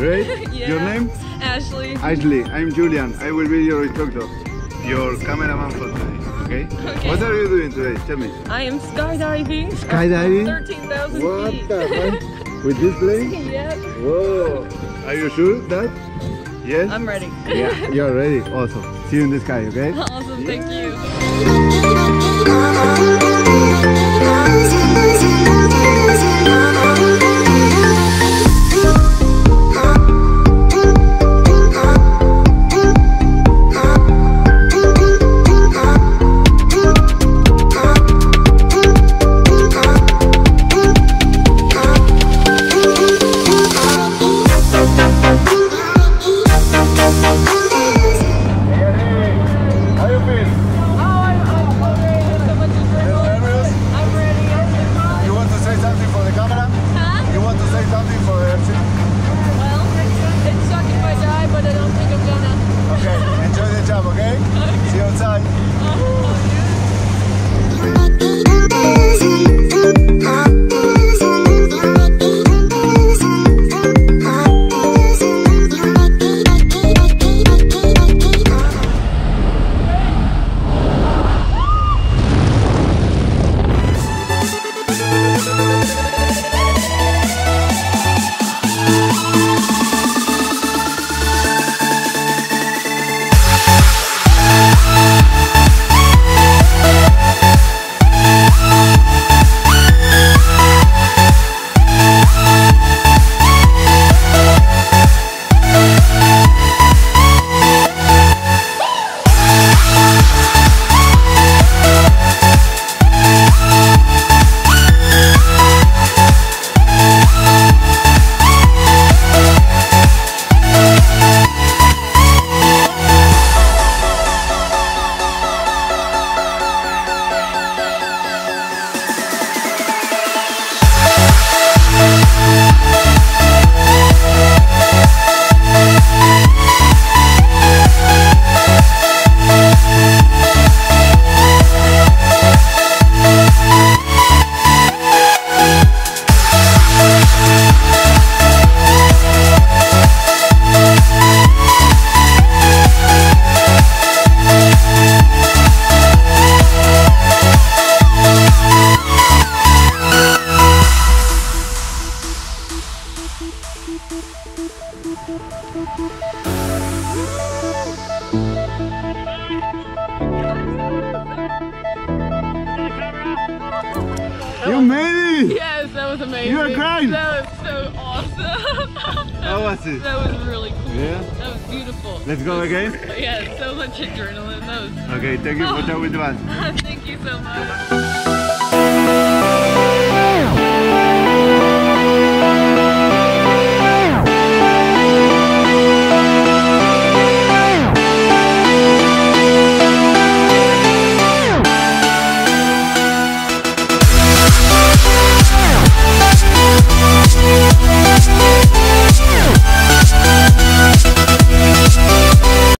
Great. Yeah. Your name? Ashley. Ashley, I'm Julian. I will be your instructor. Your cameraman for today, okay? Okay. What are you doing today? Tell me. I am skydiving. Skydiving? 13,000 feet. What the fuck? With this plane? Yep. Whoa. Are you sure that? Yes? I'm ready. Yeah, you're ready. Awesome. See you in the sky, okay? Awesome. Thank you. You made it! Yes, that was amazing. You were crying! That was so awesome! How was it? That was really cool. Yeah? That was beautiful. Let's go again? Yeah, so much adrenaline. That was... Okay, thank you for talking with us. Thank you so much.